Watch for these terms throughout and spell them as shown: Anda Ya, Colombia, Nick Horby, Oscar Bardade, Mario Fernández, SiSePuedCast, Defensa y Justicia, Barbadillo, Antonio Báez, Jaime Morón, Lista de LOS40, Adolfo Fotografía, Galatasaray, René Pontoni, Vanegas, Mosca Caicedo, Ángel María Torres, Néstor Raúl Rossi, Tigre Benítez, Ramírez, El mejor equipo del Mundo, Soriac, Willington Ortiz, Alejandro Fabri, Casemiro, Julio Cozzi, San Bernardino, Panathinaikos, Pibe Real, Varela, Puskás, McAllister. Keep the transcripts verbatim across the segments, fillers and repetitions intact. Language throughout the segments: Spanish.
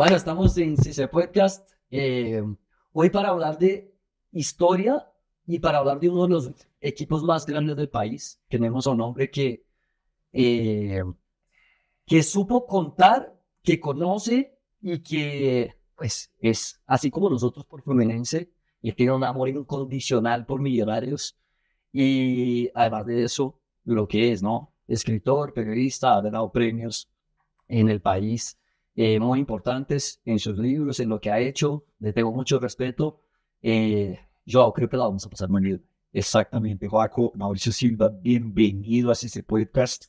Bueno, estamos en SiSePuedCast, eh, hoy para hablar de historia y para hablar de uno de los equipos más grandes del país. Tenemos a un hombre que, eh, que supo contar, que conoce y que pues, es así como nosotros por Fluminense y tiene un amor incondicional por Millonarios. Y además de eso, lo que es, ¿no? Escritor, periodista, ha ganado premios en el país. Eh, muy importantes en sus libros, en lo que ha hecho. Le tengo mucho respeto. Eh, yo creo que la vamos a pasar muy bien. Exactamente, Joaco Mauricio Silva, bienvenido a SiSePuedCast.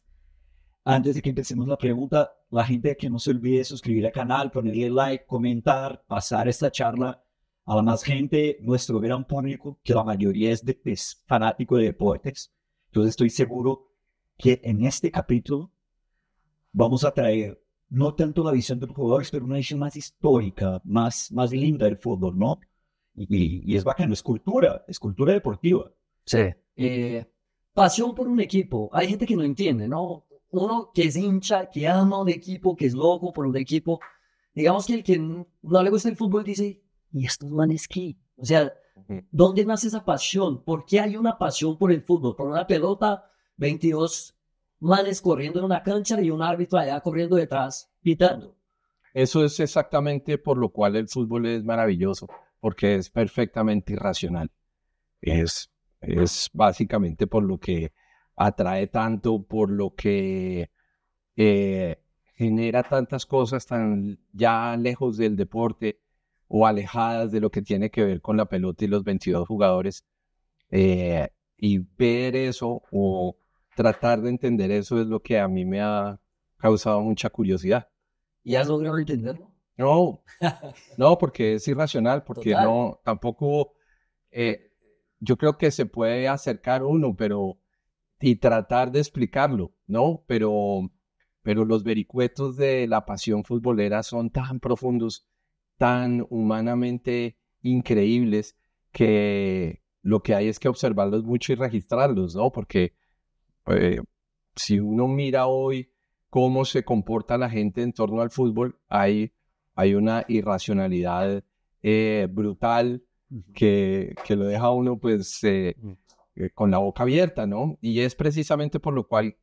Antes de que empecemos la pregunta, la gente que no se olvide de suscribir al canal, ponerle like, comentar, pasar esta charla a la más gente, nuestro gran público, que la mayoría es, de, es fanático de deportes. Entonces estoy seguro que en este capítulo vamos a traer no tanto la visión de los jugadores, pero una visión más histórica, más, más linda del fútbol, ¿no? Y, y, y es bacano, es cultura, es cultura deportiva. Sí. Eh, pasión por un equipo. Hay gente que no entiende, ¿no? Uno que es hincha, que ama un equipo, que es loco por un equipo. Digamos que el que no le gusta el fútbol dice, ¿y estos manes qué? O sea, uh-huh. ¿Dónde nace esa pasión? ¿Por qué hay una pasión por el fútbol? Por una pelota, veintidós... manes corriendo en una cancha y un árbitro allá corriendo detrás, pitando. Eso es exactamente por lo cual el fútbol es maravilloso, porque es perfectamente irracional. Es, es básicamente por lo que atrae tanto, por lo que eh, genera tantas cosas tan ya lejos del deporte o alejadas de lo que tiene que ver con la pelota y los veintidós jugadores. Eh, y ver eso o tratar de entender eso es lo que a mí me ha causado mucha curiosidad. ¿Y has logrado entenderlo? No, no, porque es irracional, porque total. No, tampoco, eh, yo creo que se puede acercar uno, pero, y tratar de explicarlo, ¿no? Pero, pero los vericuetos de la pasión futbolera son tan profundos, tan humanamente increíbles, que lo que hay es que observarlos mucho y registrarlos, ¿no? Porque Eh, si uno mira hoy cómo se comporta la gente en torno al fútbol, hay, hay una irracionalidad eh, brutal que, que lo deja uno pues, eh, eh, con la boca abierta, ¿no? Y es precisamente por lo cual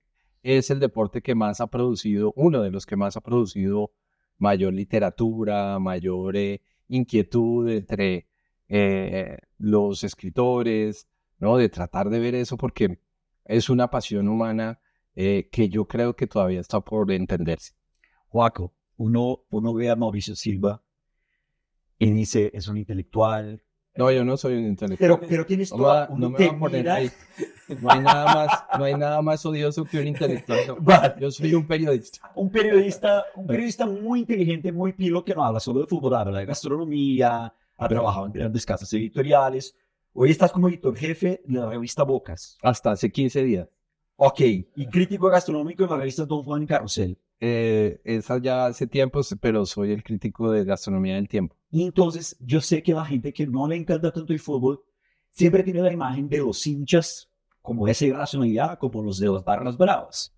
es el deporte que más ha producido, uno de los que más ha producido mayor literatura, mayor eh, inquietud entre eh, los escritores, ¿no? De tratar de ver eso porque es una pasión humana eh, que yo creo que todavía está por entenderse. Joaco, uno, uno ve a Mauricio Silva y dice, es un intelectual. No, yo no soy un intelectual. Pero, pero tienes no toda una no me va a poner ahí. No hay, nada más, no hay nada más odioso que un intelectual. No. Vale. Yo soy un periodista. Un periodista, un periodista muy inteligente, muy pilo, que no habla solo de fútbol, habla de gastronomía, ha trabajado en grandes casas editoriales. Hoy estás como editor jefe de la revista Bocas. Hasta hace quince días. Ok. Y crítico gastronómico en la revista Don Juan y Carrusel. Eh, esa ya hace tiempo, pero soy el crítico de gastronomía del tiempo. Y entonces, yo sé que la gente que no le encanta tanto el fútbol, siempre tiene la imagen de los hinchas, como esa irracionalidad, como los de las barras bravas.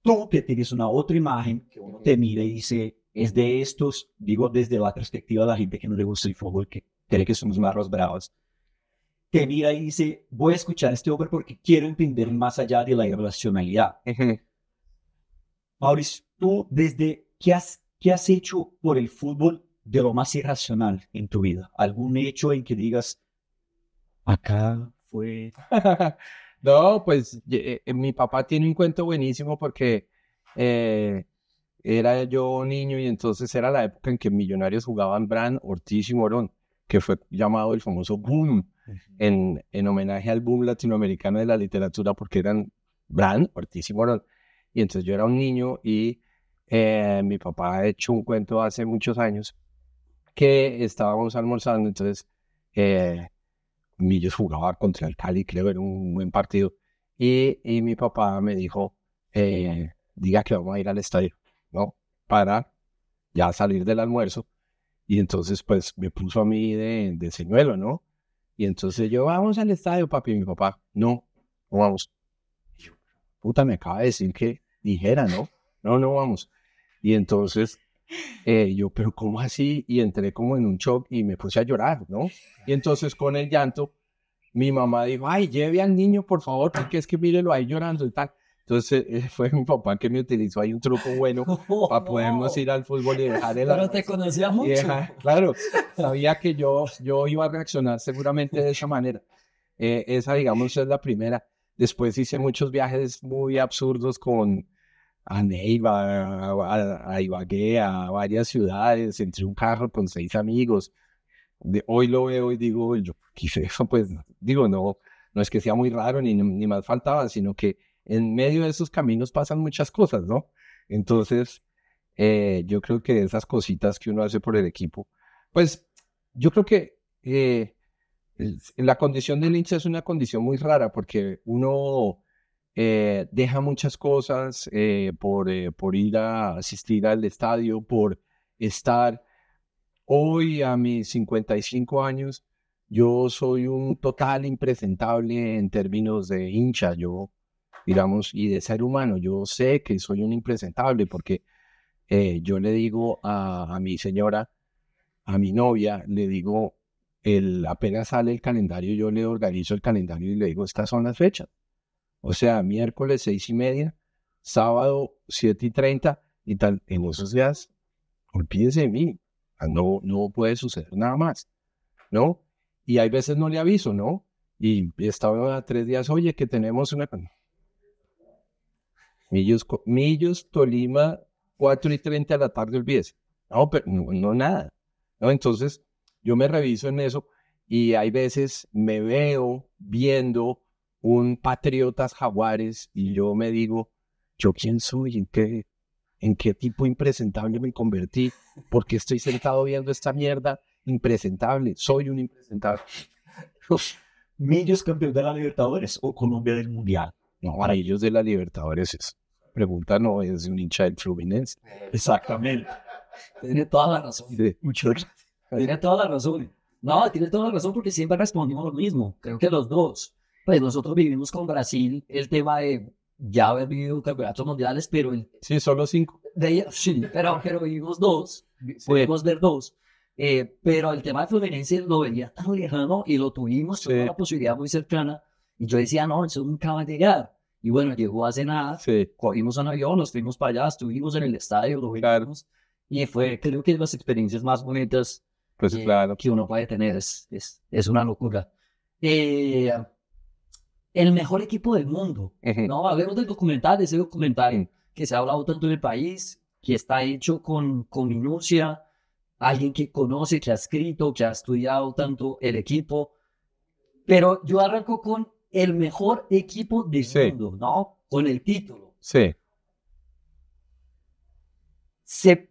Tú que tienes una otra imagen, que uno te mira y dice, es de estos, digo desde la perspectiva de la gente que no le gusta el fútbol, que cree que somos barras bravas. Te mira y dice, voy a escuchar a este hombre porque quiero entender más allá de la irracionalidad. Mauricio, ¿tú desde qué has, qué has hecho por el fútbol de lo más irracional en tu vida? ¿Algún hecho en que digas, acá fue? No, pues eh, mi papá tiene un cuento buenísimo porque eh, era yo niño y entonces era la época en que Millonarios jugaban Brand, Ortiz y Morón, que fue llamado el famoso boom, en, en homenaje al boom latinoamericano de la literatura, porque eran Brand, Ortiz y Morón. Y entonces yo era un niño y eh, mi papá ha hecho un cuento hace muchos años que estábamos almorzando, entonces eh, Millos jugaba contra el Cali, creo, era un buen partido. Y, y mi papá me dijo, eh, diga que vamos a ir al estadio, ¿no? Para ya salir del almuerzo. Y entonces, pues, me puso a mí de, de señuelo, ¿no? Y entonces yo, vamos al estadio, papi. Y mi papá, no, no vamos. Y yo, puta, me acaba de decir que dijera, ¿no? No, no vamos. Y entonces Eh, yo, pero ¿cómo así? Y entré como en un shock y me puse a llorar, ¿no? Y entonces con el llanto, mi mamá dijo, ay, lleve al niño, por favor, porque es que mírelo ahí llorando y tal. Entonces eh, fue mi papá que me utilizó ahí un truco bueno oh, para podernos no. ir al fútbol y dejar el... Pero te conocía mucho. Dejar, claro, sabía que yo, yo iba a reaccionar seguramente de esa manera. Eh, esa, digamos, es la primera. Después hice muchos viajes muy absurdos con a Neiva, a, a Ibagué, a varias ciudades, entre un carro con seis amigos. De, hoy lo veo y digo, yo qué feo, pues digo, no, no es que sea muy raro ni, ni más faltaba, sino que en medio de esos caminos pasan muchas cosas, ¿no? Entonces, eh, yo creo que esas cositas que uno hace por el equipo, pues yo creo que eh, la condición del hincha es una condición muy rara porque uno eh, deja muchas cosas eh, por, eh, por ir a asistir al estadio, por estar hoy a mis cincuenta y cinco años, yo soy un total impresentable en términos de hincha, yo digamos, y de ser humano. Yo sé que soy un impresentable porque eh, yo le digo a, a mi señora, a mi novia, le digo, el, apenas sale el calendario, yo le organizo el calendario y le digo, estas son las fechas. O sea, miércoles seis y media, sábado siete y treinta y tal. En esos días, olvídese de mí, no, no puede suceder nada más, ¿no? Y hay veces no le aviso, ¿no? Y estaba tres días, oye, que tenemos una... Millos, Millos, Tolima, cuatro y treinta de la tarde, olvídese. No, pero no, no nada. ¿No? Entonces, yo me reviso en eso y hay veces me veo viendo un Patriotas Jaguares y yo me digo, ¿yo quién soy? ¿En qué, en qué tipo impresentable me convertí? ¿Por qué estoy sentado viendo esta mierda impresentable? Soy un impresentable. Millos campeón de la Libertadores o Colombia del Mundial. No, para ellos de la Libertadores es pregunta, no es un hincha del Fluminense. Exactamente. Tiene toda la razón. Sí. Muchas gracias. Tiene toda la razón. No, tiene toda la razón porque siempre respondimos lo mismo. Creo que los dos. Pues nosotros vivimos con Brasil el tema de ya haber vivido campeonatos mundiales, pero... El, sí, solo cinco. De, sí, pero, pero vivimos dos. Sí. Pudimos ver dos. Eh, pero el tema del Fluminense lo venía tan lejano y lo tuvimos. Sí. Fue una posibilidad muy cercana. Y yo decía, no, eso nunca va a llegar. Y bueno, llegó hace nada, sí. Cogimos un avión, nos fuimos para allá, estuvimos en el estadio, lo vimos. Claro. Y fue, creo que las experiencias más bonitas pues, eh, claro. que uno puede tener. Es, es, es una locura. Eh, el mejor equipo del mundo. Uh-huh. No, hablemos del documental, de ese documental uh-huh. que se ha hablado tanto en el país, que está hecho con, con minucia. Alguien que conoce, que ha escrito, que ha estudiado tanto el equipo. Pero yo arranco con el mejor equipo del sí. mundo, ¿no? Con el título. Sí. Se,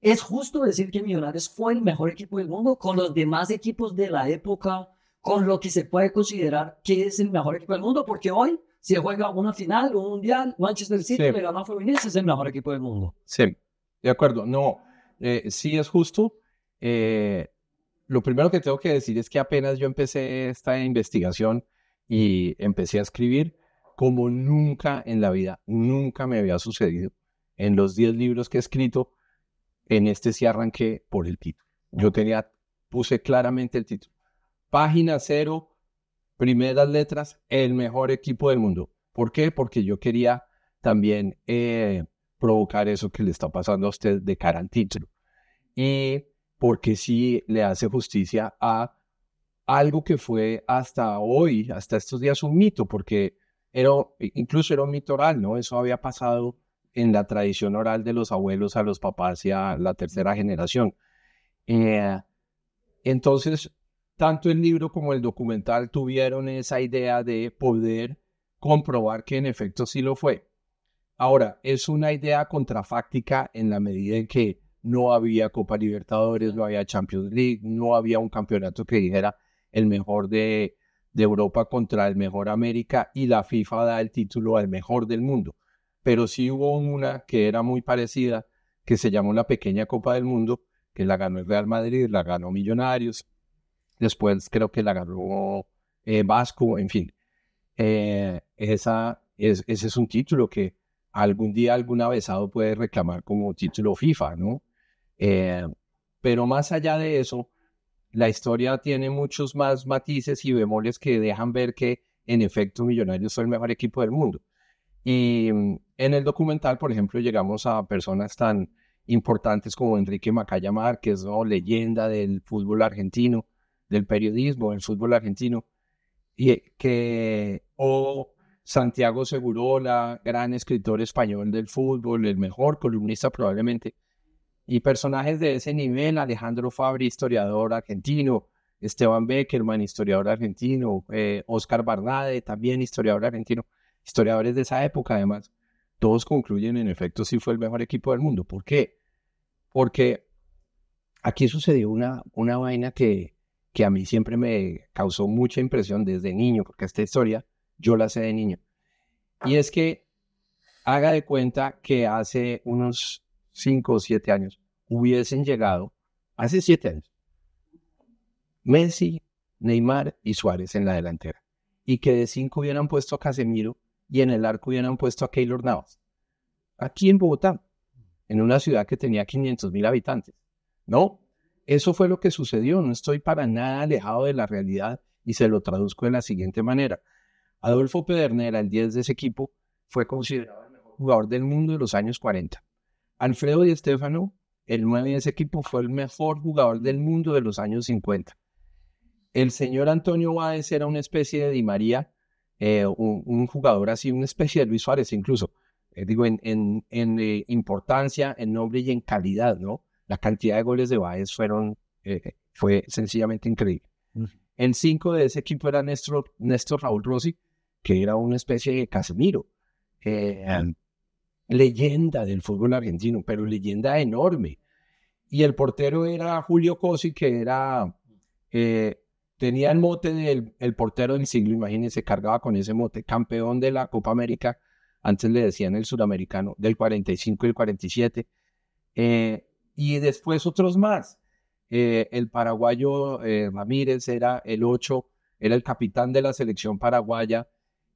¿Es justo decir que Millonarios fue el mejor equipo del mundo con los demás equipos de la época, con lo que se puede considerar que es el mejor equipo del mundo? Porque hoy se juega una final, un mundial, Manchester City sí. le gana a Fluminense, es el mejor equipo del mundo. Sí, de acuerdo. No, eh, sí es justo. Eh, lo primero que tengo que decir es que apenas yo empecé esta investigación, y empecé a escribir como nunca en la vida, nunca me había sucedido. En los diez libros que he escrito, en este sí arranqué por el título. Yo tenía, puse claramente el título. Página cero, primeras letras, el mejor equipo del mundo. ¿Por qué? Porque yo quería también eh, provocar eso que le está pasando a usted de cara al título. Y porque sí le hace justicia a... algo que fue hasta hoy, hasta estos días, un mito, porque era, incluso era un mito oral, ¿no? Eso había pasado en la tradición oral de los abuelos a los papás y a la tercera generación. Eh, entonces, tanto el libro como el documental tuvieron esa idea de poder comprobar que en efecto sí lo fue. Ahora, es una idea contrafáctica en la medida en que no había Copa Libertadores, no había Champions League, no había un campeonato que dijera el mejor de, de Europa contra el mejor América y la FIFA da el título al mejor del mundo. Pero sí hubo una que era muy parecida, que se llamó la pequeña Copa del Mundo, que la ganó el Real Madrid, la ganó Millonarios, después creo que la ganó eh, Vasco, en fin. Eh, esa, es, ese es un título que algún día algún avesado puede reclamar como título FIFA, ¿no? Eh, pero más allá de eso, la historia tiene muchos más matices y bemoles que dejan ver que, en efecto, Millonarios fue el mejor equipo del mundo. Y en el documental, por ejemplo, llegamos a personas tan importantes como Enrique Macaya Márquez, ¿no? Leyenda del fútbol argentino, del periodismo, del fútbol argentino, y que, o Santiago Segurola, gran escritor español del fútbol, el mejor columnista probablemente, y personajes de ese nivel, Alejandro Fabri, historiador argentino, Esteban Beckerman, historiador argentino, eh, Oscar Bardade, también historiador argentino, historiadores de esa época además, todos concluyen, en efecto, sí fue el mejor equipo del mundo. ¿Por qué? Porque aquí sucedió una, una vaina que, que a mí siempre me causó mucha impresión desde niño, porque esta historia yo la sé de niño. Y es que haga de cuenta que hace unos cinco o siete años hubiesen llegado, hace siete años, Messi, Neymar y Suárez en la delantera, y que de cinco hubieran puesto a Casemiro y en el arco hubieran puesto a Keylor Navas. Aquí en Bogotá, en una ciudad que tenía quinientos mil habitantes. No, eso fue lo que sucedió, no estoy para nada alejado de la realidad y se lo traduzco de la siguiente manera. Adolfo Pedernera, el diez de ese equipo, fue considerado el mejor jugador del mundo de los años cuarenta. Alfredo Di Stéfano, el nueve de ese equipo, fue el mejor jugador del mundo de los años cincuenta. El señor Antonio Báez era una especie de Di María, eh, un, un jugador así, una especie de Luis Suárez incluso, eh, digo, en, en, en eh, importancia, en nombre y en calidad, ¿no? La cantidad de goles de Báez fueron, eh, fue sencillamente increíble. Uh-huh. El cinco de ese equipo era Néstor, Néstor Raúl Rossi, que era una especie de Casemiro, eh, um, leyenda del fútbol argentino, pero leyenda enorme. Y el portero era Julio Cozzi, que era... Eh, Tenía el mote del el portero del siglo, imagínense, cargaba con ese mote, campeón de la Copa América, antes le decían el suramericano, del cuarenta y cinco y el cuarenta y siete, eh, y después otros más. Eh, el paraguayo eh, Ramírez era el ocho, era el capitán de la selección paraguaya,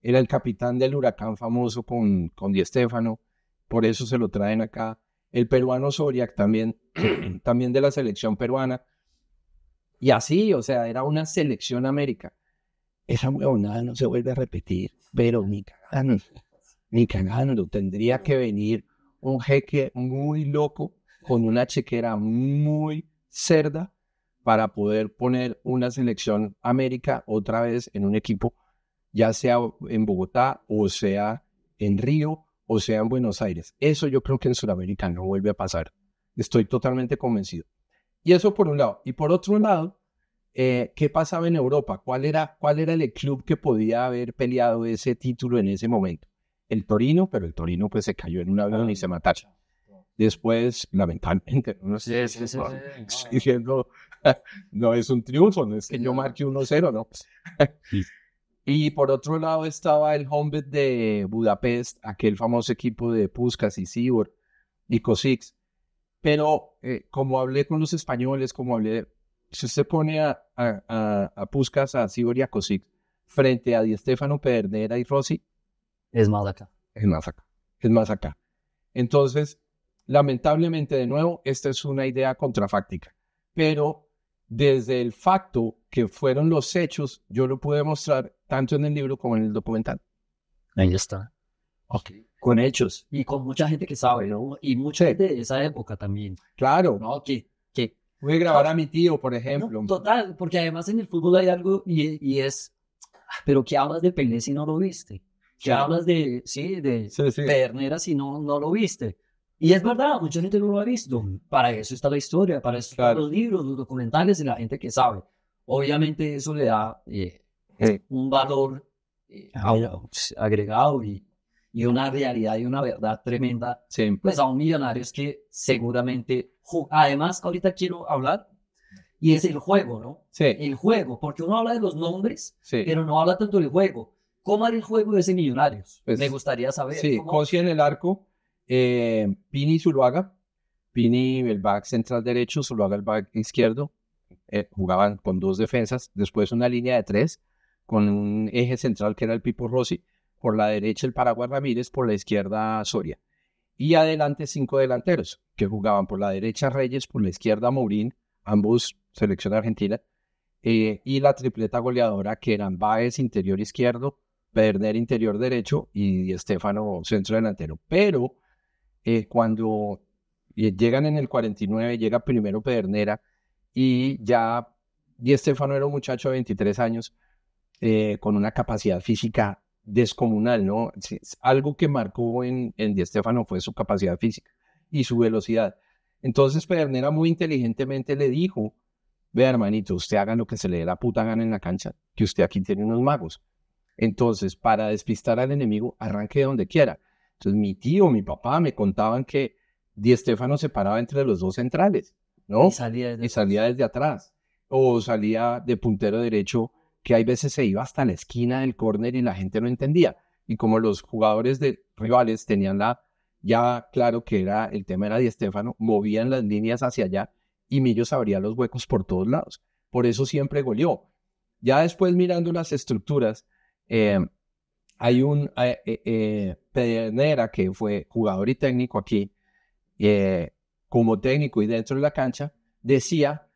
era el capitán del Huracán famoso con, con Di Stéfano, por eso se lo traen acá. El peruano Soriac también, también de la selección peruana. Y así, o sea, era una selección América. Esa huevonada no se vuelve a repetir, pero ni cagando, ni cagando. Tendría que venir un jeque muy loco con una chequera muy cerda para poder poner una selección América otra vez en un equipo, ya sea en Bogotá, o sea en Río, o sea en Buenos Aires. Eso yo creo que en Sudamérica no vuelve a pasar. Estoy totalmente convencido. Y eso por un lado. Y por otro lado, eh, ¿qué pasaba en Europa? ¿Cuál era, cuál era el club que podía haber peleado ese título en ese momento? El Torino, pero el Torino pues se cayó en un avión y se mató. Después, lamentablemente, no sé si sí, sí, sí, sí. no, no es un triunfo, no es que yo marque uno cero, ¿no? Y por otro lado estaba el Honved de Budapest, aquel famoso equipo de Puskás y Sibor y Kosic. Pero eh, como hablé con los españoles, como hablé, si usted pone a, a, a, a Puskás, a Sibor y a Kosic frente a Di Stéfano, Pedernera y Rossi, es más acá. Es más acá. Es más acá. Entonces, lamentablemente, de nuevo, esta es una idea contrafáctica. Pero desde el facto que fueron los hechos, yo lo pude mostrar tanto en el libro como en el documental. Ahí está. Ok. Con hechos. Y con mucha gente que sabe, ¿no? Y mucha gente de esa época también. Claro. ¿No? Que, que... Voy a grabar claro. a mi tío, por ejemplo. No, total, porque además en el fútbol hay algo y, y es... Pero ¿qué hablas de Pelé si no lo viste? ¿Qué claro. hablas de, sí, de sí, sí. Pedernera si no, no lo viste? Y es verdad, mucha gente no lo ha visto. Para eso está la historia, para eso claro. están los libros, los documentales de la gente que sabe. Obviamente eso le da eh, sí. un valor eh, agregado y... y una realidad y una verdad tremenda, sí. pues a un millonario es que seguramente... Además, ahorita quiero hablar, y es el juego, ¿no? Sí. El juego, porque uno habla de los nombres, sí. pero no habla tanto del juego. ¿Cómo era el juego de ese Millonarios? Pues, me gustaría saber. Sí, cómo... Cozzi en el arco, eh, Pini Zuluaga, Pini el back central derecho, Zuluaga el back izquierdo, eh, jugaban con dos defensas, después una línea de tres, con un eje central que era el Pipo Rossi, por la derecha el paraguay Ramírez, por la izquierda Soria. y adelante cinco delanteros que jugaban por la derecha Reyes, por la izquierda Mourín, ambos selección argentina, eh, y la tripleta goleadora que eran Báez interior izquierdo, Pedernera interior derecho y Di Stéfano centro delantero. Pero eh, cuando llegan en el cuarenta y nueve, llega primero Pedernera y ya Di Stéfano era un muchacho de veintitrés años eh, con una capacidad física descomunal, ¿no? Algo que marcó en, en Di Stéfano fue su capacidad física y su velocidad. Entonces Pedernera muy inteligentemente le dijo: vea, hermanito, usted haga lo que se le dé la puta gana en la cancha, que usted aquí tiene unos magos. Entonces, para despistar al enemigo, arranque de donde quiera. Entonces mi tío, mi papá me contaban que Di Stéfano se paraba entre los dos centrales, ¿no? Y salía desde, y salía desde atrás. O salía de puntero derecho, que hay veces se iba hasta la esquina del córner y la gente no entendía. Y como los jugadores de rivales tenían la, ya claro que era, el tema era Di Stéfano, movían las líneas hacia allá y Millos abría los huecos por todos lados. Por eso siempre goleó. Ya después, mirando las estructuras, eh, hay un eh, eh, eh, Pedernera que fue jugador y técnico aquí, eh, como técnico y dentro de la cancha, decía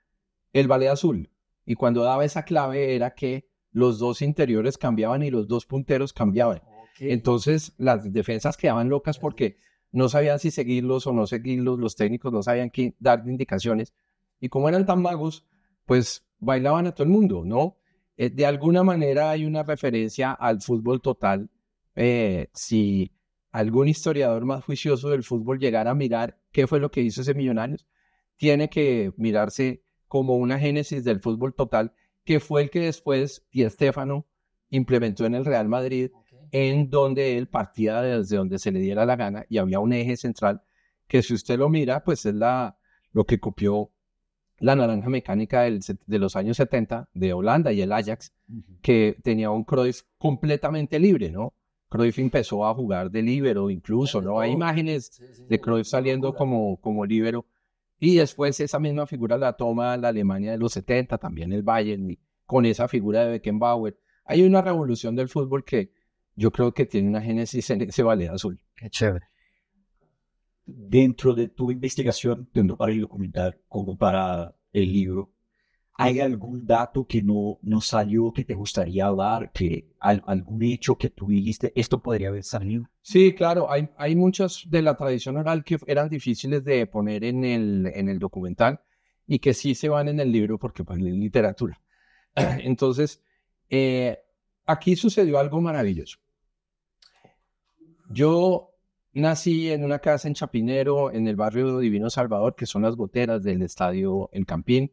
el ballet azul. Y cuando daba esa clave era que los dos interiores cambiaban y los dos punteros cambiaban. Okay. Entonces las defensas quedaban locas porque no sabían si seguirlos o no seguirlos, los técnicos no sabían qué dar de indicaciones. Y como eran tan magos, pues bailaban a todo el mundo, ¿no? Eh, de alguna manera hay una referencia al fútbol total. Eh, si algún historiador más juicioso del fútbol llegara a mirar qué fue lo que hizo ese Millonarios, tiene que mirarse como una génesis del fútbol total, que fue el que después Di Stéfano implementó en el Real Madrid, okay, en donde él partía desde donde se le diera la gana, y había un eje central que, si usted lo mira, pues es la, lo que copió la naranja mecánica del, de los años setenta de Holanda y el Ajax, uh-huh, que tenía un Cruyff completamente libre, ¿no? Cruyff empezó a jugar de líbero incluso, sí, ¿no? Todo. Hay imágenes, sí, sí, de Cruyff saliendo como, como líbero. Y después esa misma figura la toma la Alemania de los setenta, también el Bayern, con esa figura de Beckenbauer. Hay una revolución del fútbol que yo creo que tiene una génesis en ese ballet azul. Qué chévere. Dentro de tu investigación, tanto para el documental como para el libro, ¿hay algún dato que no, no salió que te gustaría hablar, que, algún hecho que tú dijiste, esto podría haber salido? Sí, claro, hay, hay muchas de la tradición oral que eran difíciles de poner en el, en el documental y que sí se van en el libro porque pues, es literatura. Entonces, eh, aquí sucedió algo maravilloso. Yo nací en una casa en Chapinero, en el barrio Divino Salvador, que son las goteras del estadio El Campín.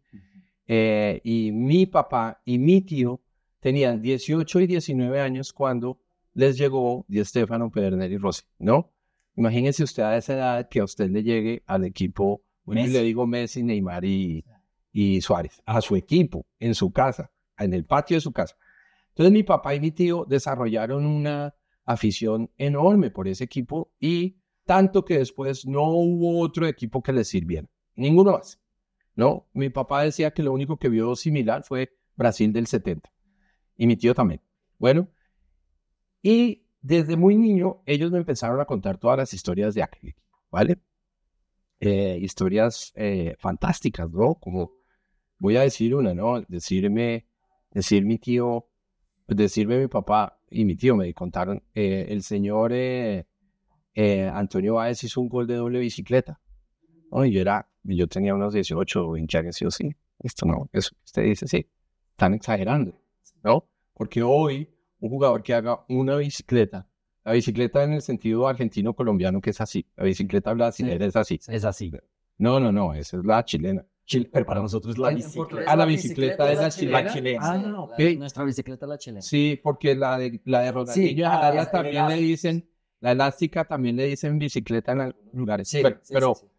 Eh, y mi papá y mi tío tenían dieciocho y diecinueve años cuando les llegó Di Stéfano, Pedernera y Rossi, ¿no? Imagínense usted a esa edad que a usted le llegue al equipo, bueno, le digo Messi, Neymar y, y Suárez, a su equipo, en su casa, en el patio de su casa. Entonces mi papá y mi tío desarrollaron una afición enorme por ese equipo, y tanto que después no hubo otro equipo que les sirviera, ninguno más. No, mi papá decía que lo único que vio similar fue Brasil del setenta. Y mi tío también. Bueno, y desde muy niño ellos me empezaron a contar todas las historias de aquel equipo, ¿vale? Eh, historias eh, fantásticas, ¿no? Como voy a decir una, ¿no? Decirme, decir mi tío, decirme mi papá y mi tío me contaron, eh, el señor eh, eh, Antonio Báez hizo un gol de doble bicicleta. No, y yo era, yo tenía unos dieciocho o veinte años, y yo, sí, esto no, eso usted dice, sí, están exagerando, ¿no? Porque hoy, un jugador que haga una bicicleta, la bicicleta en el sentido argentino-colombiano, que es así, la bicicleta brasileña, sí, es así. Es así. No, no, no, esa es la chilena. Chile, pero para nosotros la bicicleta. Ah, la bicicleta es la chilena. chilena. Ah, no, no, la, nuestra bicicleta es la chilena. Sí, porque la de, la de Rodillo, sí, a la también la, le dicen, la elástica también le dicen bicicleta en algunos lugares. Sí, pero... Sí, pero sí, sí.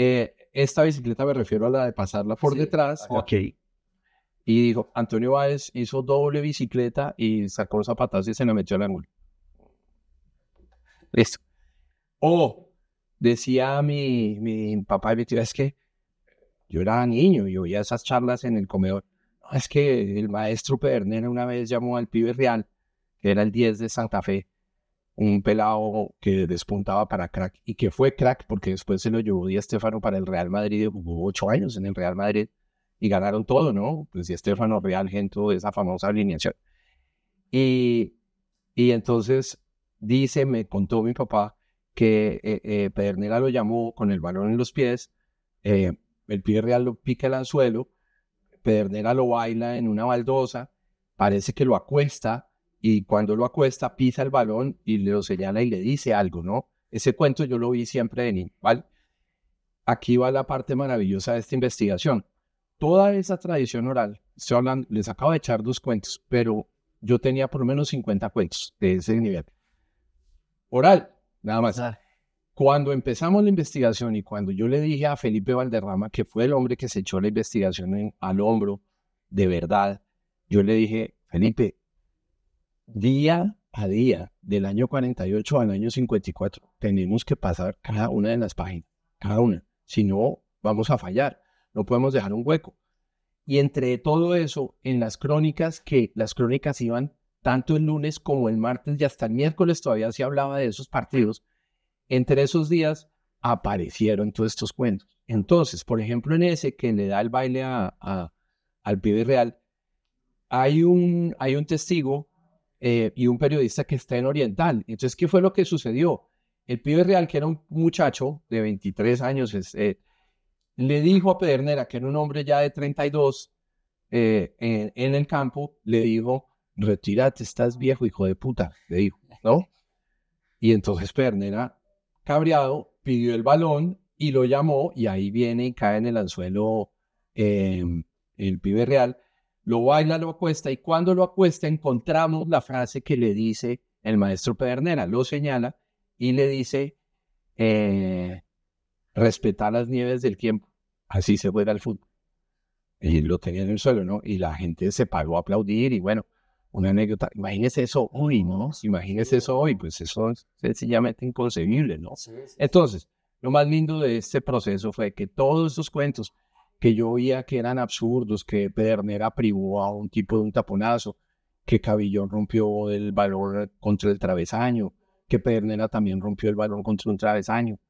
Eh, esta bicicleta me refiero a la de pasarla por sí, detrás. Ok. Y dijo, Antonio Báez hizo doble bicicleta y sacó los zapatos y se la metió al ángulo. Listo. O decía mi, mi papá y mi tío, es que yo era niño y oía esas charlas en el comedor. No, es que el maestro Pedernera una vez llamó al Pibe Real, que era el diez de Santa Fe, un pelado que despuntaba para crack y que fue crack porque después se lo llevó Di Stéfano para el Real Madrid y jugó ocho años en el Real Madrid y ganaron todo, ¿no? Pues Di Stéfano, Real, Gento, esa famosa alineación. Y, y entonces dice, me contó mi papá que eh, eh, Pedernera lo llamó con el balón en los pies, eh, el Pibe Real lo pica el anzuelo, Pedernera lo baila en una baldosa, parece que lo acuesta, y cuando lo acuesta pisa el balón y le lo señala y le dice algo, ¿no? Ese cuento yo lo vi siempre de niño, ¿vale? Aquí va la parte maravillosa de esta investigación. Toda esa tradición oral, estoy hablando, les acabo de echar dos cuentos, pero yo tenía por lo menos cincuenta cuentos de ese nivel. Oral, nada más. Ah. Cuando empezamos la investigación y cuando yo le dije a Felipe Valderrama, que fue el hombre que se echó la investigación en, al hombro, de verdad, yo le dije, Felipe, día a día, del año cuarenta y ocho al año cincuenta y cuatro, tenemos que pasar cada una de las páginas, cada una. Si no, vamos a fallar, no podemos dejar un hueco. Y entre todo eso, en las crónicas, que las crónicas iban tanto el lunes como el martes y hasta el miércoles todavía se hablaba de esos partidos, entre esos días aparecieron todos estos cuentos. Entonces, por ejemplo, en ese que le da el baile a, a, al Pibe Real, hay un, hay un testigo eh, y un periodista que está en Oriental. Entonces, ¿qué fue lo que sucedió? El Pibe Real, que era un muchacho de veintitrés años, eh, le dijo a Pedernera, que era un hombre ya de treinta y dos, eh, en, en el campo, le dijo, retírate, estás viejo, hijo de puta, le dijo, ¿no? Y entonces Pedernera, cabreado, pidió el balón y lo llamó, y ahí viene y cae en el anzuelo eh, el Pibe Real, lo baila, lo acuesta, y cuando lo acuesta encontramos la frase que le dice el maestro Pedernera, lo señala y le dice, eh, respetar las nieves del tiempo, así se juega el fútbol. Y lo tenía en el suelo, ¿no? Y la gente se paró a aplaudir, y bueno, una anécdota, imagínese eso hoy, ¿no? Imagínese eso hoy, pues eso es sencillamente inconcebible, ¿no? Sí, sí. Entonces, lo más lindo de este proceso fue que todos esos cuentos que yo oía que eran absurdos, que Pedernera privó a un tipo de un taponazo, que Cabillón rompió el balón contra el travesaño, que Pedernera también rompió el balón contra un travesaño,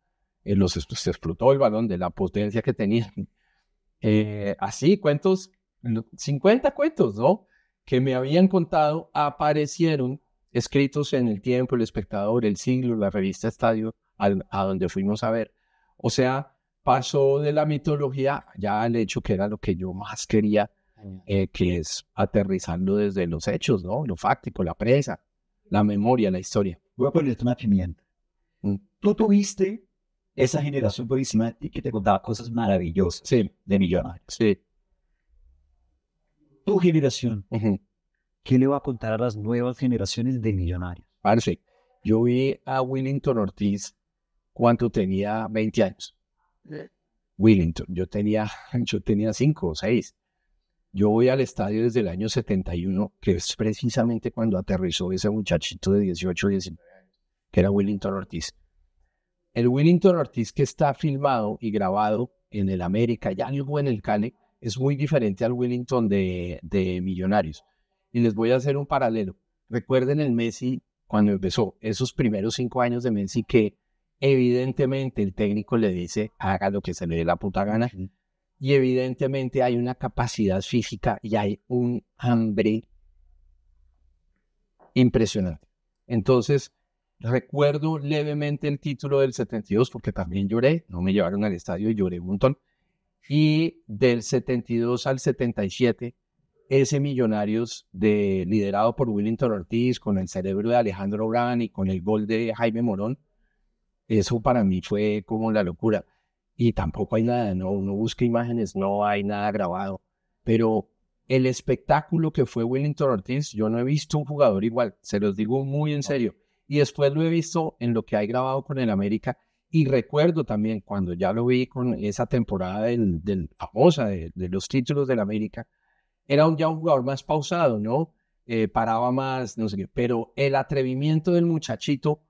eh, los, se explotó el balón de la potencia que tenía. Eh, así, cuentos, cincuenta cuentos, ¿no? Que me habían contado, aparecieron escritos en El Tiempo, El Espectador, El Siglo, la revista Estadio, al, a donde fuimos a ver. O sea, pasó de la mitología ya al hecho, que era lo que yo más quería, eh, que es aterrizarlo desde los hechos, ¿no? Lo fáctico, la presa, la memoria, la historia. Voy a ponerte una pimienta. Tú tuviste esa generación por encima de ti que te contaba cosas maravillosas, sí, de Millonarios. Sí. Tu generación, uh-huh, ¿qué le va a contar a las nuevas generaciones de Millonarios? Parce, yo vi a Willington Ortiz cuando tenía veinte años. Willington, yo tenía, yo tenía cinco o seis. Yo voy al estadio desde el año setenta y uno, que es precisamente cuando aterrizó ese muchachito de dieciocho, diecinueve años, que era Willington Ortiz. El Willington Ortiz que está filmado y grabado en el América, ya algo en el Cali, es muy diferente al Willington de, de Millonarios. Y les voy a hacer un paralelo. Recuerden el Messi cuando empezó, esos primeros cinco años de Messi que evidentemente el técnico le dice, haga lo que se le dé la puta gana, mm. y evidentemente hay una capacidad física y hay un hambre impresionante. Entonces, recuerdo levemente el título del setenta y dos, porque también lloré, no me llevaron al estadio y lloré un montón, y del setenta y dos al setenta y siete, ese Millonarios de, liderado por Willington Ortiz, con el cerebro de Alejandro O'Brien y con el gol de Jaime Morón, eso para mí fue como la locura. Y tampoco hay nada, no, uno busca imágenes, no hay nada grabado. Pero el espectáculo que fue Willington Ortiz, yo no he visto un jugador igual, se los digo muy en serio. Y después lo he visto en lo que hay grabado con el América. Y recuerdo también cuando ya lo vi con esa temporada del, del famosa de, de los títulos del América, era un, ya un jugador más pausado, ¿no? Eh, paraba más, no sé qué. Pero el atrevimiento del muchachito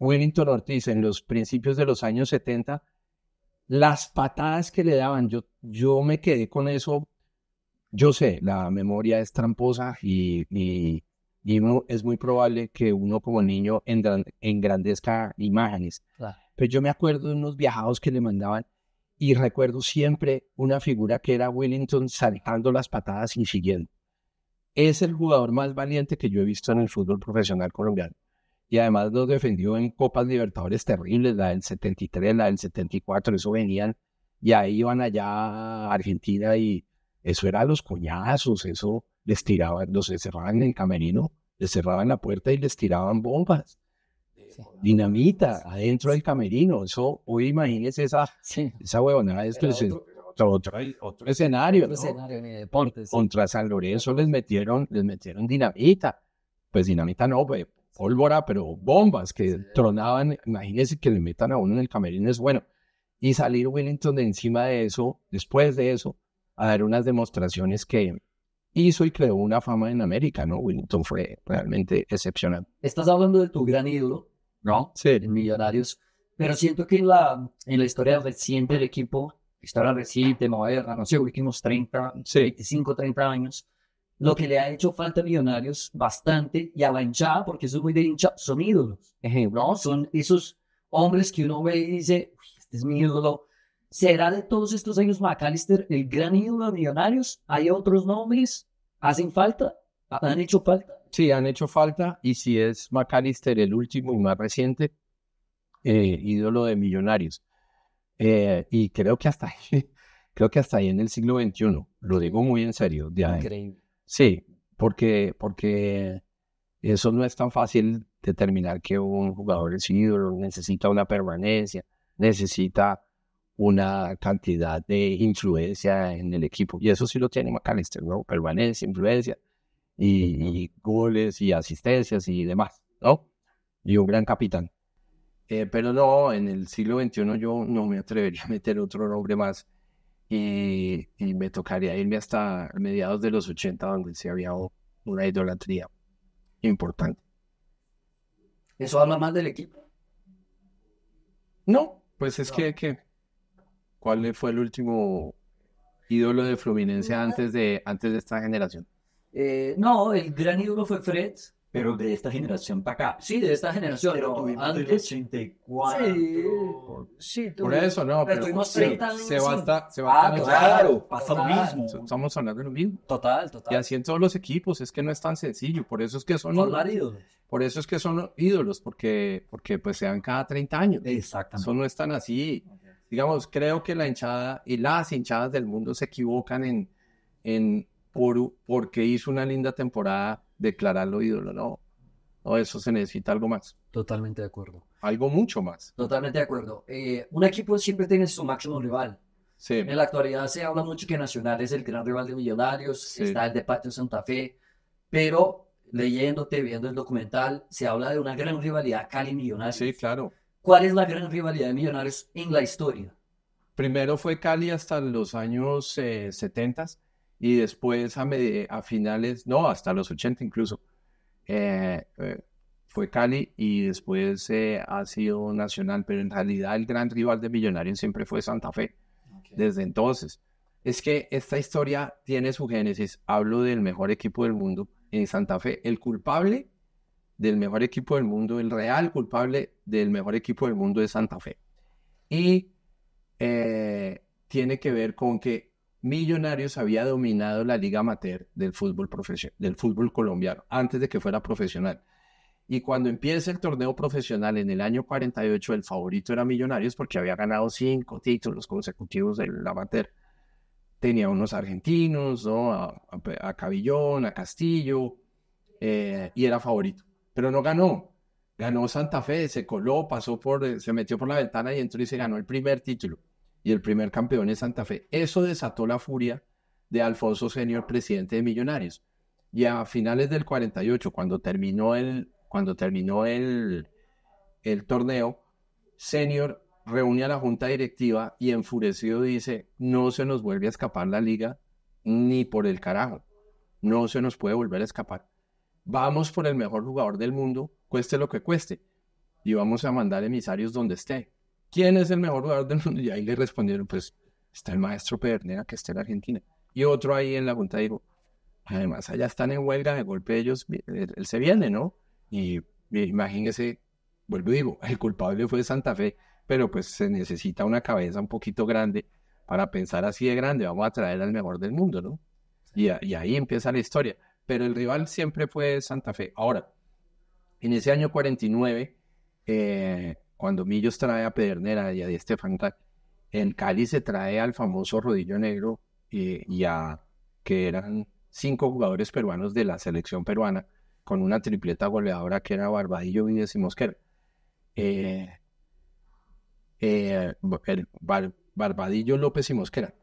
Willington Ortiz en los principios de los años setenta, las patadas que le daban, yo, yo me quedé con eso. Yo sé, la memoria es tramposa y, y, y es muy probable que uno como niño engrandezca imágenes. Claro. Pero yo me acuerdo de unos viajados que le mandaban y recuerdo siempre una figura que era Willington saltando las patadas y siguiendo. Es el jugador más valiente que yo he visto en el fútbol profesional colombiano. Y además nos defendió en Copas Libertadores terribles, la del setenta y tres, la del setenta y cuatro, eso venían. Y ahí iban allá a Argentina y eso era los coñazos, eso les tiraban, los encerraban en el camerino, les cerraban la puerta y les tiraban bombas, sí, dinamita, sí, adentro del camerino. Eso, hoy imagínense esa, sí, esa huevonada, esto es otro, otro, otro, otro escenario. Otro, ¿no?, escenario, ni deportes. Contra, sí, San Lorenzo les metieron, les metieron dinamita, pues dinamita no, pues pólvora, pero bombas que, sí, tronaban. Imagínense que le metan a uno en el camerino, es bueno. Y salir Willington de encima de eso, después de eso, a dar unas demostraciones que hizo y creó una fama en América, ¿no? Willington fue realmente excepcional. Estás hablando de tu gran ídolo, ¿no? Sí. En Millonarios. Pero siento que en la, en la historia reciente del equipo, historia reciente, moderna, no sé, últimos treinta, sí, veinticinco, treinta años, lo que le ha hecho falta a Millonarios bastante, y a la hinchada, porque eso es muy de hincha, son ídolos, ¿no? Son esos hombres que uno ve y dice... es mi ídolo. ¿Será de todos estos años McAllister el gran ídolo de Millonarios? ¿Hay otros nombres? ¿Hacen falta? ¿Han hecho falta? Sí, han hecho falta. Y si es McAllister el último y más reciente, eh, ídolo de Millonarios. Eh, y creo que hasta ahí, creo que hasta ahí en el siglo veintiuno. Lo digo muy en serio. De Increíble. Sí, porque, porque eso no es tan fácil determinar que un jugador es ídolo, necesita una permanencia, necesita una cantidad de influencia en el equipo. Y eso sí lo tiene McAllister, ¿no? Permanencia, influencia, y, y goles, y asistencias, y demás, ¿no? Y un gran capitán. Eh, pero no, en el siglo veintiuno yo no me atrevería a meter otro nombre más. Y, y me tocaría irme hasta mediados de los ochenta, donde sí había una idolatría importante. ¿Eso habla más del equipo? No, pues es no. Que, que, ¿cuál fue el último ídolo de Fluminense antes de, antes de esta generación? Eh, no, el gran ídolo fue Fred. Pero de esta generación para acá. Sí, de esta generación. Pero tuvimos antes... del ochenta y cuatro. Sí, por, sí, por eso, no. Pero, pero tuvimos treinta años. Se va hasta... Se va ah, hasta claro, pasa lo mismo. Estamos hablando de lo mismo. Total, total. Y así en todos los equipos, es que no es tan sencillo. Por eso es que son... Hablar ídolos. Por eso es que son ídolos, porque, porque pues se dan cada treinta años. Exactamente. Eso no es tan así. Okay. Digamos, creo que la hinchada y las hinchadas del mundo se equivocan en... en por, porque hizo una linda temporada... declararlo ídolo, no. No, eso se necesita algo más. Totalmente de acuerdo. Algo mucho más. Totalmente de acuerdo. Eh, un equipo siempre tiene su máximo rival. Sí. En la actualidad se habla mucho que Nacional es el gran rival de Millonarios, sí, está el de Patio Santa Fe, pero leyéndote, viendo el documental, se habla de una gran rivalidad Cali-Millonarios. Sí, claro. ¿Cuál es la gran rivalidad de Millonarios en la historia? Primero fue Cali hasta los años eh, setentas. Y después a, a finales, no, hasta los ochenta incluso, eh, eh, fue Cali y después eh, ha sido Nacional, pero en realidad el gran rival de Millonarios siempre fue Santa Fe, okay, desde entonces. Es que esta historia tiene su génesis, hablo del mejor equipo del mundo en Santa Fe, el culpable del mejor equipo del mundo, el real culpable del mejor equipo del mundo es Santa Fe. Y eh, tiene que ver con que Millonarios había dominado la liga amateur del fútbol, del fútbol colombiano antes de que fuera profesional. Y cuando empieza el torneo profesional en el año cuarenta y ocho, el favorito era Millonarios porque había ganado cinco títulos consecutivos del amateur. Tenía unos argentinos, ¿no? a, a, a Cabillón, a Castillo, eh, y era favorito. Pero no ganó. Ganó Santa Fe, se coló, pasó por, se metió por la ventana y entró y se ganó el primer título. Y el primer campeón es Santa Fe. Eso desató la furia de Alfonso Senior, presidente de Millonarios. Y a finales del cuarenta y ocho, cuando terminó el, cuando terminó el, el torneo, Senior reúne a la junta directiva y enfurecido dice, no se nos vuelve a escapar la liga ni por el carajo. No se nos puede volver a escapar. Vamos por el mejor jugador del mundo, cueste lo que cueste. Y vamos a mandar emisarios donde esté. ¿Quién es el mejor jugador del mundo? Y ahí le respondieron, pues, está el maestro Pedernera, que está en Argentina. Y otro ahí en la junta dijo, Además, allá están en huelga, de golpe ellos, él se viene, ¿no? Y imagínense, vuelvo y digo, el culpable fue Santa Fe, pero pues se necesita una cabeza un poquito grande para pensar así de grande, vamos a traer al mejor del mundo, ¿no? Y, a, y ahí empieza la historia. Pero el rival siempre fue Santa Fe. Ahora, en ese año cuarenta y nueve, eh, cuando Millos trae a Pedernera y a Di Stéfano, en Cali se trae al famoso Rodillo Negro eh, y a que eran cinco jugadores peruanos de la selección peruana, con una tripleta goleadora que era Barbadillo, Vides y Mosquera. Eh, eh, Bar, Barbadillo, López y Mosquera.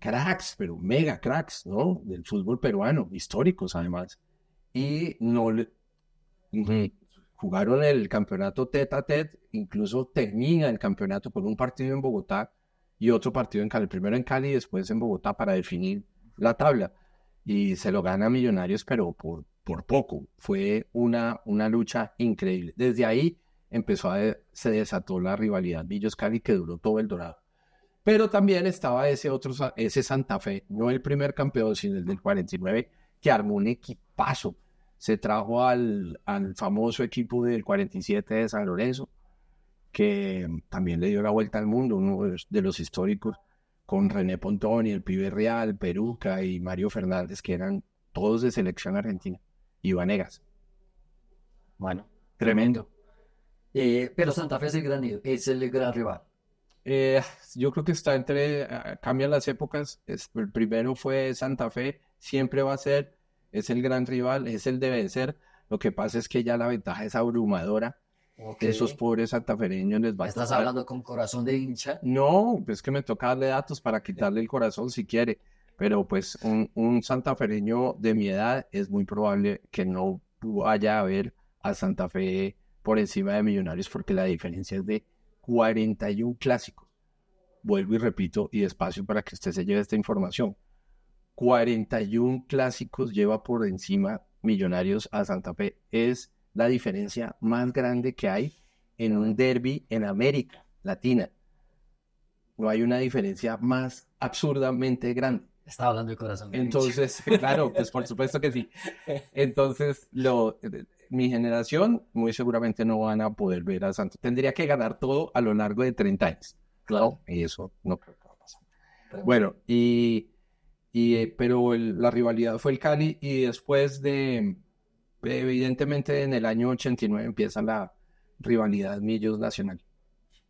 Cracks, pero mega cracks, ¿no? Del fútbol peruano, históricos además. Y no le, uh-huh. jugaron el campeonato tete a tete, incluso termina el campeonato con un partido en Bogotá y otro partido en Cali, primero en Cali y después en Bogotá para definir la tabla. Y se lo gana Millonarios, pero por, por poco. Fue una, una lucha increíble. Desde ahí empezó a de, se desató la rivalidad Millos-Cali que duró todo el dorado. Pero también estaba ese otro, ese Santa Fe, no el primer campeón, sino el del cuarenta y nueve, que armó un equipazo. Se trajo al, al famoso equipo del cuarenta y siete de San Lorenzo, que también le dio la vuelta al mundo, uno de los, de los históricos, con René Pontoni, el Pibe Real, Peruca y Mario Fernández, que eran todos de selección argentina, y Vanegas. Bueno, tremendo. Eh, pero Santa Fe es el gran, es el gran rival. Eh, yo creo que está entre, uh, cambian las épocas, es, el primero fue Santa Fe, siempre va a ser, es el gran rival, es el de vencer, lo que pasa es que ya la ventaja es abrumadora. Okay. Esos pobres santafereños les va a... ¿Estás hablando con corazón de hincha? No, pues que me toca darle datos para quitarle el corazón si quiere, pero pues un, un santafereño de mi edad es muy probable que no vaya a ver a Santa Fe por encima de Millonarios porque la diferencia es de cuarenta y uno clásicos. Vuelvo y repito y despacio para que usted se lleve esta información. cuarenta y uno clásicos lleva por encima Millonarios a Santa Fe. Es la diferencia más grande que hay en un derbi en América Latina. No hay una diferencia más absurdamente grande. Estaba hablando de corazón. De Entonces, bicho. Claro, pues por supuesto que sí. Entonces, lo, mi generación muy seguramente no van a poder ver a Santos. Tendría que ganar todo a lo largo de treinta años. Claro. ¿No? Y eso no creo que va a pasar. Pero... Bueno, y, y, pero el, la rivalidad fue el Cali y después de... Evidentemente en el año ochenta y nueve empieza la rivalidad Millos Nacional.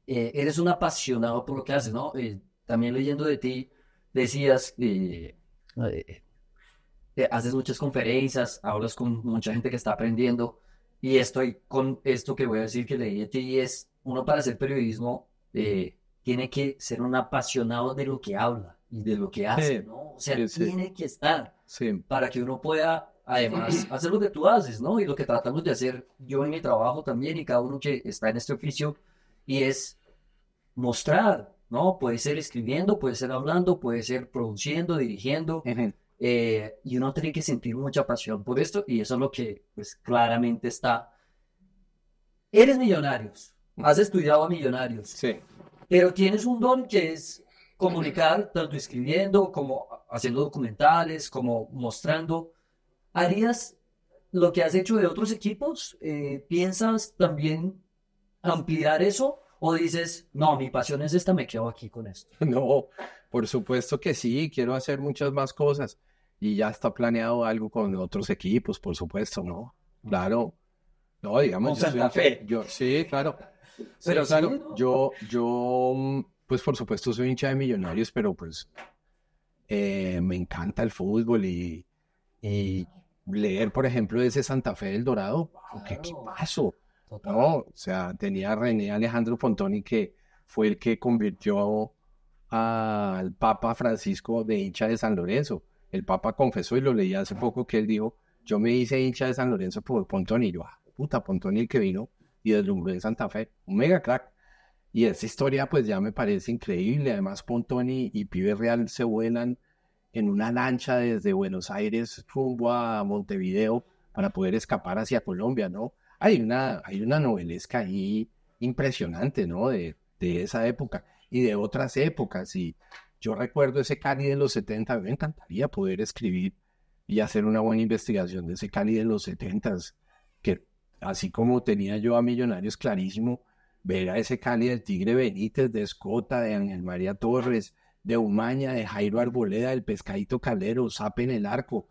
Eh, eres un apasionado por lo que haces, ¿no? Eh, también leyendo de ti, decías que eh, eh, haces muchas conferencias, hablas con mucha gente que está aprendiendo y estoy con esto que voy a decir que leí de ti es, uno para hacer periodismo eh, tiene que ser un apasionado de lo que habla y de lo que hace, sí, ¿no? O sea, sí, tiene sí. que estar sí. para que uno pueda... Además, hacer lo que tú haces, ¿no? Y lo que tratamos de hacer yo en mi trabajo también y cada uno que está en este oficio y es mostrar, ¿no? Puede ser escribiendo, puede ser hablando, puede ser produciendo, dirigiendo eh, y uno tiene que sentir mucha pasión por esto y eso es lo que pues claramente está. Eres Millonarios, has estudiado a Millonarios, sí. pero tienes un don que es comunicar tanto escribiendo como haciendo documentales, como mostrando. ¿Harías lo que has hecho de otros equipos? Eh, ¿Piensas también ampliar eso? ¿O dices, no, mi pasión es esta, me quedo aquí con esto? No, por supuesto que sí, quiero hacer muchas más cosas. Y ya está planeado algo con otros equipos, por supuesto, ¿no? Claro. No, digamos... Con Santa Fe. Yo, sí, claro. Pero, claro, sí, ¿no? yo, yo, pues, por supuesto, soy hincha de Millonarios, pero, pues, eh, me encanta el fútbol y... y leer, por ejemplo, ese Santa Fe del Dorado, claro. ¿qué, qué pasó? Total. No, o sea, tenía a René Alejandro Pontoni, que fue el que convirtió al Papa Francisco de hincha de San Lorenzo. El Papa confesó, y lo leí hace poco, que él dijo, yo me hice hincha de San Lorenzo por Pontoni. Y yo, ah, puta, Pontoni el que vino y deslumbró de Santa Fe, un mega crack. Y esa historia, pues, ya me parece increíble. Además, Pontoni y Pibe Real se vuelan en una lancha desde Buenos Aires rumbo a Montevideo para poder escapar hacia Colombia, ¿no? Hay una, hay una novelesca ahí impresionante, ¿no? De, de esa época y de otras épocas. Y yo recuerdo ese Cali de los setenta, me encantaría poder escribir y hacer una buena investigación de ese Cali de los setentas, que así como tenía yo a Millonarios clarísimo, ver a ese Cali del Tigre Benítez, de Escota, de Ángel María Torres, de Umaña, de Jairo Arboleda, del Pescadito Calero, Zape en el arco,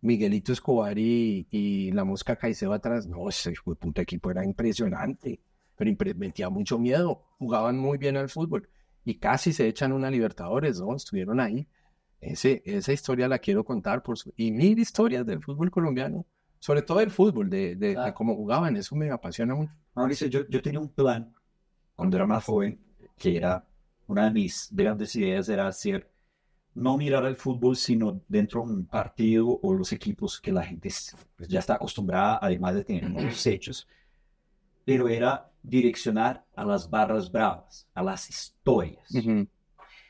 Miguelito Escobar y, y la Mosca Caicedo atrás. No, ese puto equipo era impresionante, pero impre- metía mucho miedo, jugaban muy bien al fútbol y casi se echan una Libertadores, ¿no? Estuvieron ahí. Ese, esa historia la quiero contar, por su- y mil historias del fútbol colombiano, sobre todo el fútbol, de, de, ah. de cómo jugaban, eso me apasiona mucho. Mauricio, yo, yo tenía un plan cuando era más joven, que era una de mis grandes ideas, era hacer, no mirar al fútbol, sino dentro de un partido o los equipos que la gente pues, ya está acostumbrada, además de tener unos hechos, pero era direccionar a las barras bravas, a las historias. Uh-huh.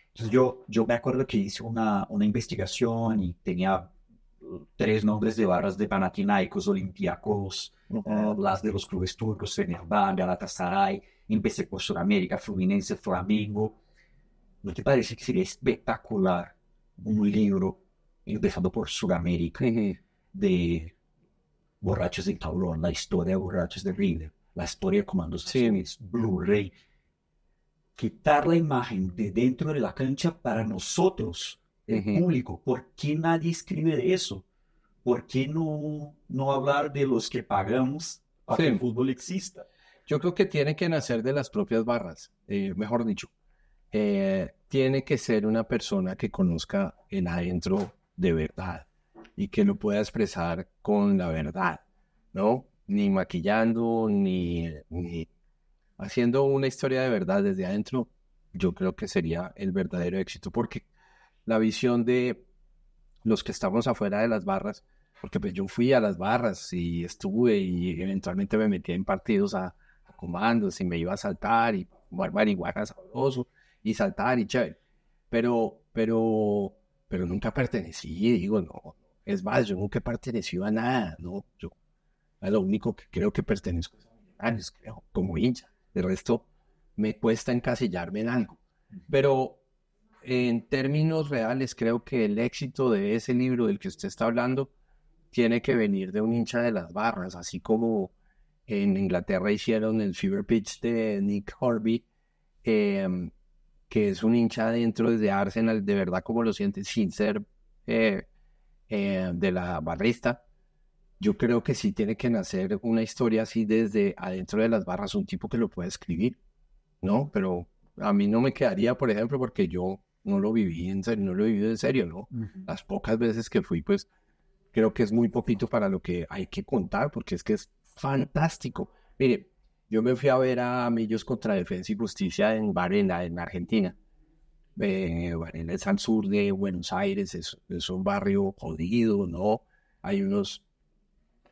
Entonces yo, yo me acuerdo que hice una, una investigación y tenía tres nombres de barras de Panathinaikos, Olympiacos, uh-huh. uh, las de los clubes turcos, Fenerbahce, Galatasaray. Empecé por Sudamérica, Fluminense, Flamengo. ¿No te parece que sería espectacular un libro empezando por Sudamérica uh-huh. de Borrachos de Taurón, la historia de Borrachos de River, la historia de Comandos Azules, Blu-ray? Quitar la imagen de dentro de la cancha para nosotros, el uh-huh. público. ¿Por qué nadie escribe de eso? ¿Por qué no, no hablar de los que pagamos para sí. que el fútbol exista? Yo creo que tiene que nacer de las propias barras, eh, mejor dicho. Eh, tiene que ser una persona que conozca el adentro de verdad y que lo pueda expresar con la verdad, ¿no? Ni maquillando, ni... ni haciendo una historia de verdad desde adentro. Yo creo que sería el verdadero éxito, porque la visión de los que estamos afuera de las barras, porque pues yo fui a las barras y estuve y eventualmente me metía en partidos a, a comandos y me iba a saltar y jugar marihuana sabroso y saltar y chévere, pero, pero, pero nunca pertenecí, digo, no, es más, yo nunca pertenecí a nada, no, yo a lo único que creo que pertenezco es a Millonarios, creo, como hincha. De resto, me cuesta encasillarme en algo. Pero en términos reales, creo que el éxito de ese libro del que usted está hablando tiene que venir de un hincha de las barras, así como en Inglaterra hicieron el Fever Pitch de Nick Horby, eh, que es un hincha dentro desde Arsenal, de verdad como lo siente, sin ser eh, eh, de la barrista. Yo creo que sí tiene que nacer una historia así desde adentro de las barras, un tipo que lo pueda escribir, ¿no? Pero a mí no me quedaría, por ejemplo, porque yo no lo viví en serio, no lo viví en serio, ¿no? Uh-huh. Las pocas veces que fui, pues, creo que es muy poquito para lo que hay que contar, porque es que es fantástico. Mire, yo me fui a ver a Millos contra Defensa y Justicia en Varela, en Argentina. Eh, Varela es al sur de Buenos Aires, es, es un barrio jodido, ¿no? Hay unos...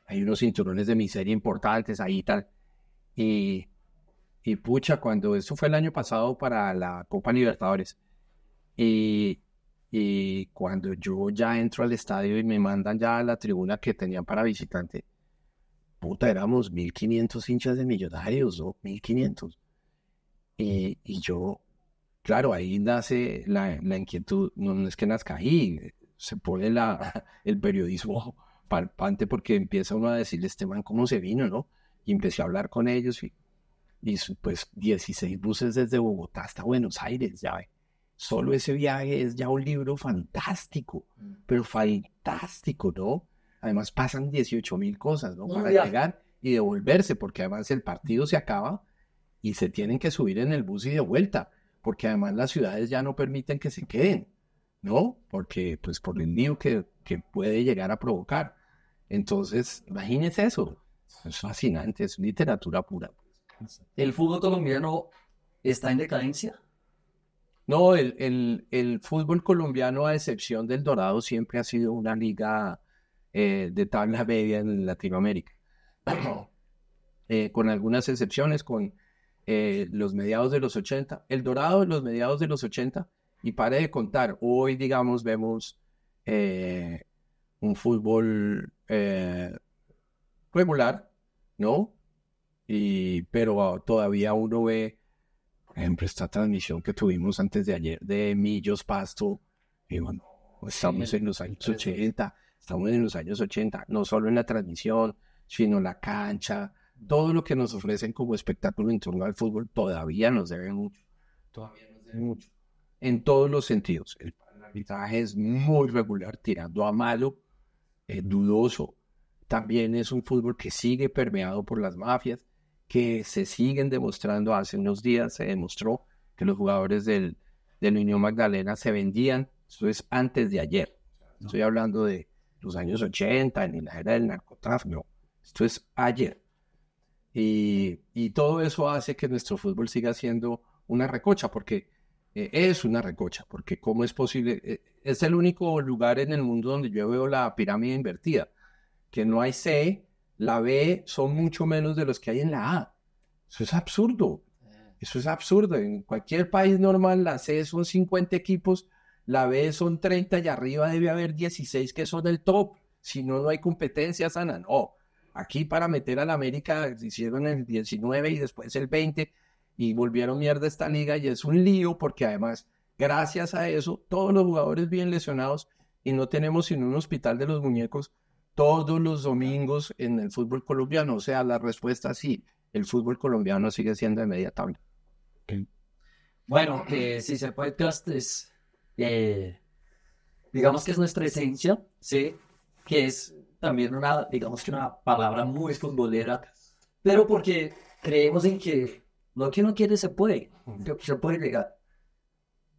Hay unos cinturones de miseria importantes ahí tal. y tal. Y pucha, cuando eso fue el año pasado para la Copa Libertadores. Y, y cuando yo ya entro al estadio y me mandan ya a la tribuna que tenían para visitante. Puta, éramos mil quinientos hinchas de Millonarios, ¿no? mil quinientos. Y, y yo, claro, ahí nace la, la inquietud. No, no es que nazca ahí, se pone la, el periodismo palpante, porque empieza uno a decirle, este man cómo se vino, ¿no? Y empecé a hablar con ellos y, y pues dieciséis buses desde Bogotá hasta Buenos Aires, ya ve. Solo ese viaje es ya un libro fantástico, pero fantástico, ¿no? Además pasan dieciocho mil cosas, ¿no? Para llegar y devolverse, porque además el partido se acaba y se tienen que subir en el bus y de vuelta, porque además las ciudades ya no permiten que se queden, ¿no? Porque pues por el lío que, que puede llegar a provocar. Entonces, imagínense eso. Es fascinante, es literatura pura. ¿El fútbol colombiano está en decadencia? No, el, el, el fútbol colombiano, a excepción del Dorado, siempre ha sido una liga eh, de tabla media en Latinoamérica. eh, con algunas excepciones, con eh, los mediados de los ochenta. El Dorado, los mediados de los ochenta. Y para de contar, hoy, digamos, vemos eh, un fútbol eh, regular, ¿no? Y, pero todavía uno ve, por ejemplo, esta transmisión que tuvimos antes de ayer de Millos Pasto, y bueno, estamos sí, en los años ochenta, Estamos en los años ochenta, no solo en la transmisión, sino la cancha, todo lo que nos ofrecen como espectáculo en torno al fútbol todavía nos debe mucho, todavía nos debe mucho, en todos los sentidos. El arbitraje es muy regular, tirando a malo, eh, dudoso. También es un fútbol que sigue permeado por las mafias, que se siguen demostrando. Hace unos días se demostró que los jugadores del, del Unión Magdalena se vendían, eso es antes de ayer, no estoy hablando de los años ochenta, ni la era del narcotráfico, no. Esto es ayer. Y, y todo eso hace que nuestro fútbol siga siendo una recocha, porque eh, es una recocha, porque cómo es posible, eh, es el único lugar en el mundo donde yo veo la pirámide invertida, que no hay C, la B son mucho menos de los que hay en la A. Eso es absurdo, eso es absurdo. En cualquier país normal la C son cincuenta equipos, la B son treinta y arriba debe haber dieciséis que son del top, si no, no hay competencia sana, no. Aquí para meter al América hicieron el diecinueve y después el veinte y volvieron mierda esta liga y es un lío porque además gracias a eso todos los jugadores vienen lesionados y no tenemos sino un hospital de los muñecos todos los domingos en el fútbol colombiano. O sea, la respuesta sí, el fútbol colombiano sigue siendo de media tabla. Okay. Bueno, eh, si se puede, es, eh, digamos que es nuestra esencia, sí, que es también una, digamos que una palabra muy futbolera, pero porque creemos en que lo que uno quiere se puede, lo que se puede llegar.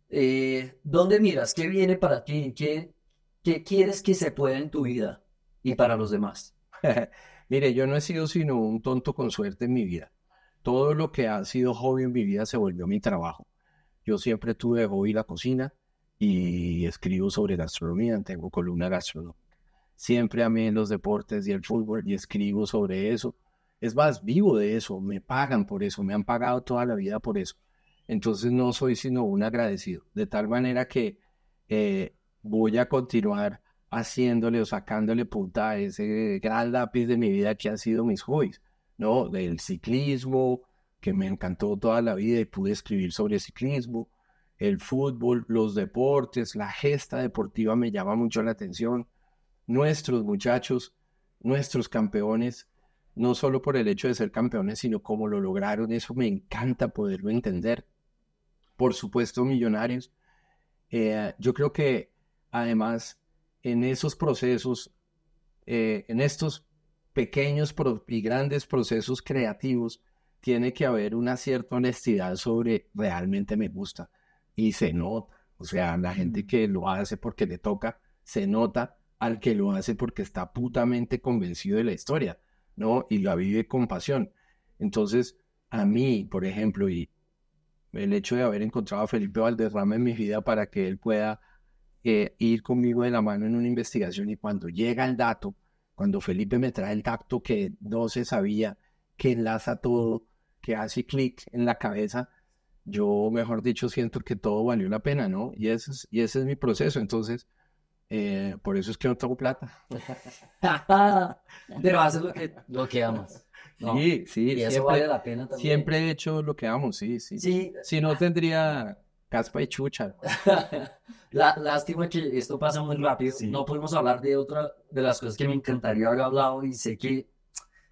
Eh, ¿Dónde miras? ¿Qué viene para ti? ¿Qué, qué quieres que se pueda en tu vida y para los demás? Mire, yo no he sido sino un tonto con suerte en mi vida. Todo lo que ha sido hobby en mi vida se volvió mi trabajo. Yo siempre tuve de hobby la cocina y escribo sobre gastronomía, tengo columna gastronómica. Siempre amé los deportes y el fútbol y escribo sobre eso. Es más, vivo de eso, me pagan por eso, me han pagado toda la vida por eso. Entonces no soy sino un agradecido. De tal manera que eh, voy a continuar haciéndole o sacándole punta a ese gran lápiz de mi vida que han sido mis hobbies, ¿no? Del ciclismo, que me encantó toda la vida y pude escribir sobre ciclismo. El fútbol, los deportes, la gesta deportiva me llama mucho la atención. Nuestros muchachos, nuestros campeones, no solo por el hecho de ser campeones, sino como lo lograron, eso me encanta poderlo entender. Por supuesto, Millonarios. Eh, yo creo que, además, en esos procesos, eh, en estos pequeños y grandes procesos creativos, tiene que haber una cierta honestidad sobre realmente me gusta. Y se nota. O sea, la gente que lo hace porque le toca, se nota. Al que lo hace porque está putamente convencido de la historia, ¿no? Y la vive con pasión. Entonces, a mí, por ejemplo, y el hecho de haber encontrado a Felipe Valderrama en mi vida para que él pueda eh, ir conmigo de la mano en una investigación, y cuando llega el dato, cuando Felipe me trae el dato que no se sabía, que enlaza todo, que hace clic en la cabeza, yo, mejor dicho, siento que todo valió la pena, ¿no? Y ese es, y ese es mi proceso. Entonces, Eh, por eso es que no tengo plata. Pero haces lo que, lo que amas, ¿no? Sí, sí. Y eso siempre vale la pena también. Siempre he hecho lo que amo, sí, sí. sí. Si no tendría caspa y chucha. la, lástima que esto pasa muy rápido. Sí. No podemos hablar de otra de las cosas que me encantaría haber hablado y sé que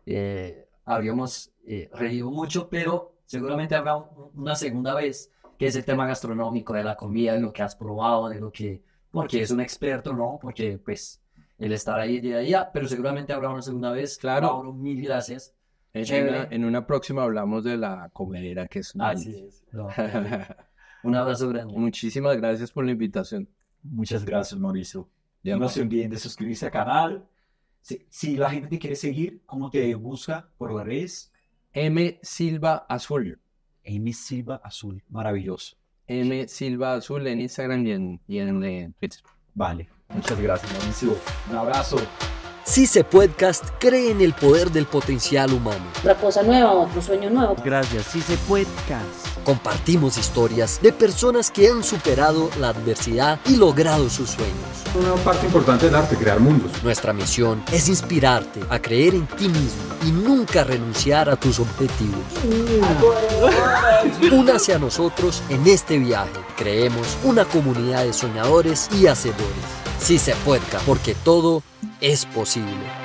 eh, habríamos eh, reído mucho, pero seguramente habrá una segunda vez, que es el tema gastronómico, de la comida, de lo que has probado, de lo que... Porque es un experto, ¿no? Porque, pues, él estará ahí día a día, pero seguramente habrá una segunda vez. Claro. Mauro, mil gracias. En una, en una próxima hablamos de la comedera, que es... Así ah, es. No, un abrazo grande. Muchísimas gracias por la invitación. Muchas gracias, Mauricio. Ya no se olviden de suscribirse al canal. Si, si la gente te quiere seguir, ¿cómo te busca por las redes? M. Silva Azul. M. Silva Azul. Maravilloso. M. Silva Azul en Instagram y en, y en Twitter. Vale, muchas gracias, Mauricio. Un abrazo. SiSePuedCast cree en el poder del potencial humano. Otra cosa nueva, otro sueño nuevo. Gracias, SiSePuedCast. Compartimos historias de personas que han superado la adversidad y logrado sus sueños. Una parte importante del arte, crear mundos. Nuestra misión es inspirarte a creer en ti mismo y nunca renunciar a tus objetivos. Mm. Únase a nosotros en este viaje. Creemos una comunidad de soñadores y hacedores. SiSePuedCast, porque todo... es posible.